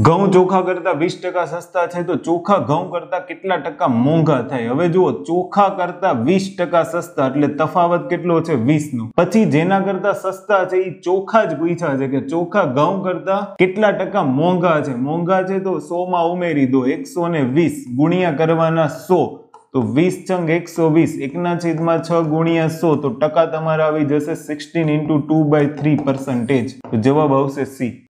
ઘઉં ચોખા કરતા 20% સસ્તા છે તો ચોખા ઘઉં કરતા કેટલા ટકા મોંઘા થાય? હવે જુઓ, ચોખા કરતા 20% સસ્તા એટલે તફાવત કેટલો છે? 20 નો. પછી જેના કરતા સસ્તા છે એ ચોખા જ પૂછ્યા છે કે ચોખા ઘઉં કરતા કેટલા ટકા મોંઘા છે? મોંઘા છે તો 100 માં ઉમેરી દો, 120 ગુણ્યા કરવાના 100 तो 20 छंग 120 1/6 गुणिया 100 तो टका तमारा आवी जैसे 16 × 2/3%। तो जवाब आवशे सी।